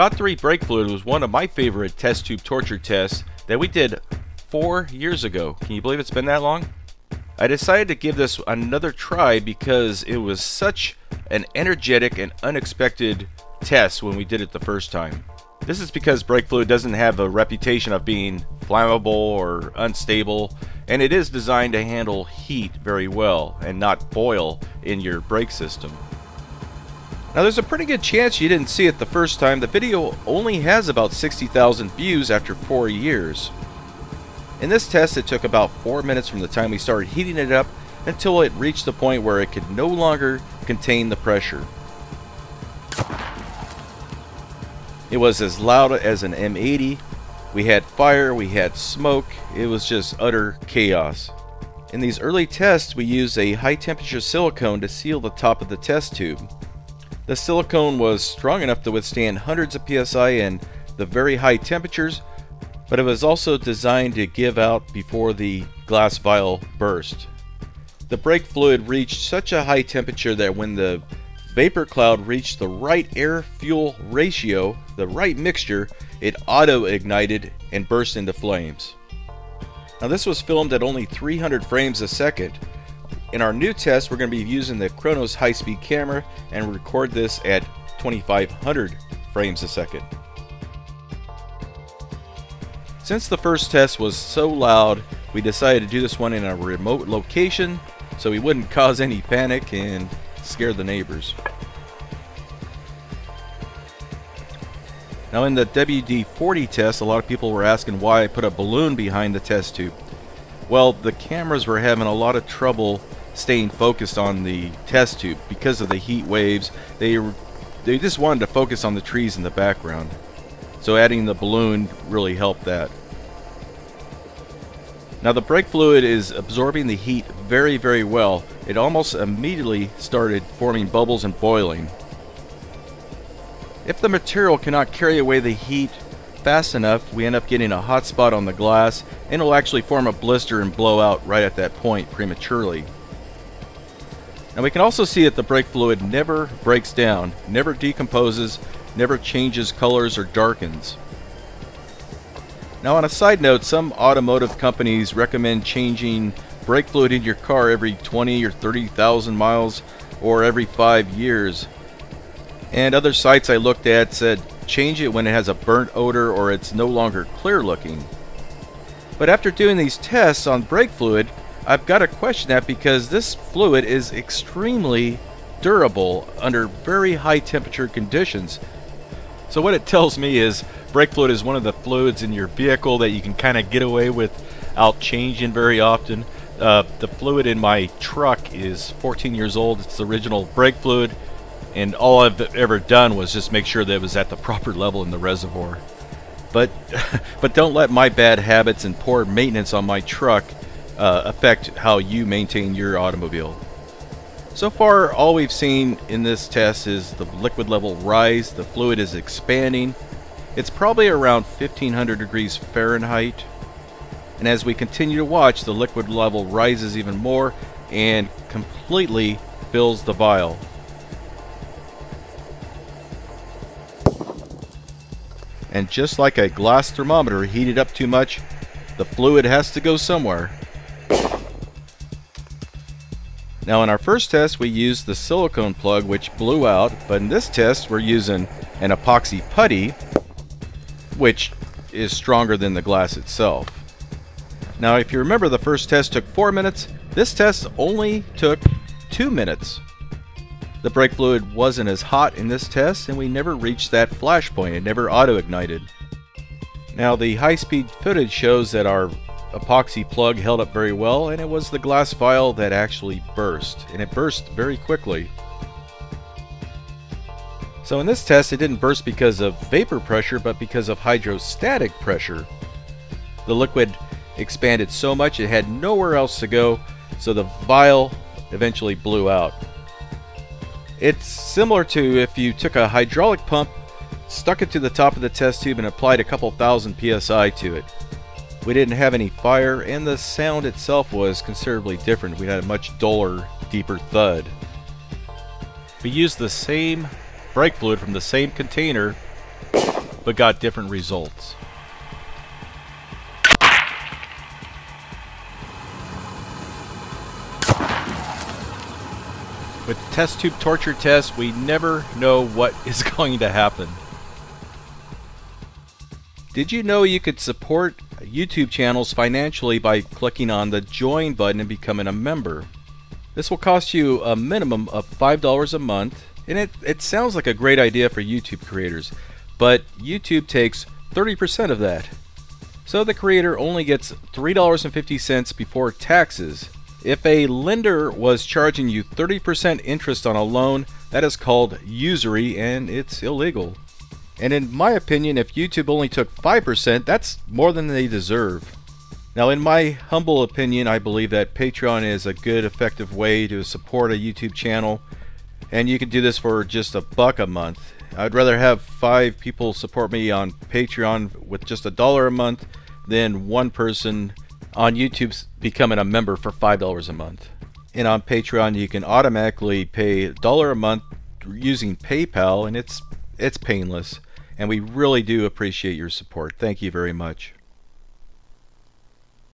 Dot 3 brake fluid was one of my favorite test tube torture tests that we did 4 years ago. Can you believe it's been that long? I decided to give this another try because it was such an energetic and unexpected test when we did it the first time. This is because brake fluid doesn't have a reputation of being flammable or unstable, and it is designed to handle heat very well and not boil in your brake system. Now there's a pretty good chance you didn't see it the first time. The video only has about 60,000 views after 4 years. In this test, it took about 4 minutes from the time we started heating it up until it reached the point where it could no longer contain the pressure. It was as loud as an M80. We had fire, we had smoke. It was just utter chaos. In these early tests, we used a high temperature silicone to seal the top of the test tube. The silicone was strong enough to withstand hundreds of PSI and the very high temperatures, but it was also designed to give out before the glass vial burst. The brake fluid reached such a high temperature that when the vapor cloud reached the right air-fuel ratio, the right mixture, it auto-ignited and burst into flames. Now this was filmed at only 300 frames a second. In our new test, we're going to be using the Chronos high-speed camera and record this at 2500 frames a second. Since the first test was so loud, we decided to do this one in a remote location so we wouldn't cause any panic and scare the neighbors. Now in the WD-40 test, a lot of people were asking why I put a balloon behind the test tube. Well, the cameras were having a lot of trouble staying focused on the test tube because of the heat waves. They just wanted to focus on the trees in the background. So adding the balloon really helped that. Now the brake fluid is absorbing the heat very, very well. It almost immediately started forming bubbles and boiling. If the material cannot carry away the heat fast enough, we end up getting a hot spot on the glass, and it'll actually form a blister and blow out right at that point prematurely. Now we can also see that the brake fluid never breaks down, never decomposes, never changes colors or darkens. Now on a side note, some automotive companies recommend changing brake fluid in your car every 20 or 30,000 miles or every 5 years. And other sites I looked at said change it when it has a burnt odor or it's no longer clear looking. But after doing these tests on brake fluid, I've got to question that because this fluid is extremely durable under very high temperature conditions. So what it tells me is brake fluid is one of the fluids in your vehicle that you can kind of get away without changing very often. The fluid in my truck is 14 years old. It's the original brake fluid, and all I've ever done was just make sure that it was at the proper level in the reservoir. But don't let my bad habits and poor maintenance on my truck affect how you maintain your automobile. So far, all we've seen in this test is the liquid level rise, the fluid is expanding. It's probably around 1500 degrees Fahrenheit. And as we continue to watch, the liquid level rises even more and completely fills the vial. And just like a glass thermometer heated up too much, the fluid has to go somewhere. Now in our first test, we used the silicone plug, which blew out, but in this test we're using an epoxy putty, which is stronger than the glass itself. Now if you remember, the first test took 4 minutes. This test only took 2 minutes. The brake fluid wasn't as hot in this test, and we never reached that flash point. It never auto-ignited. Now the high-speed footage shows that our epoxy plug held up very well, and it was the glass vial that actually burst, and it burst very quickly. So in this test, it didn't burst because of vapor pressure, but because of hydrostatic pressure. The liquid expanded so much it had nowhere else to go, so the vial eventually blew out. It's similar to if you took a hydraulic pump, stuck it to the top of the test tube, and applied a couple thousand PSI to it. We didn't have any fire, and the sound itself was considerably different. We had a much duller, deeper thud. We used the same brake fluid from the same container but got different results. With test tube torture tests, we never know what is going to happen. Did you know you could support YouTube channels financially by clicking on the join button and becoming a member? This will cost you a minimum of $5 a month, and it sounds like a great idea for YouTube creators, but YouTube takes 30% of that. So the creator only gets $3.50 before taxes. If a lender was charging you 30% interest on a loan, that is called usury and it's illegal. And in my opinion, if YouTube only took 5%, that's more than they deserve. Now, in my humble opinion, I believe that Patreon is a good, effective way to support a YouTube channel. And you can do this for just $1 a month. I'd rather have 5 people support me on Patreon with just $1 a month than one person on YouTube becoming a member for $5 a month. And on Patreon you can automatically pay $1 a month using PayPal, and it's painless. And we really do appreciate your support. Thank you very much.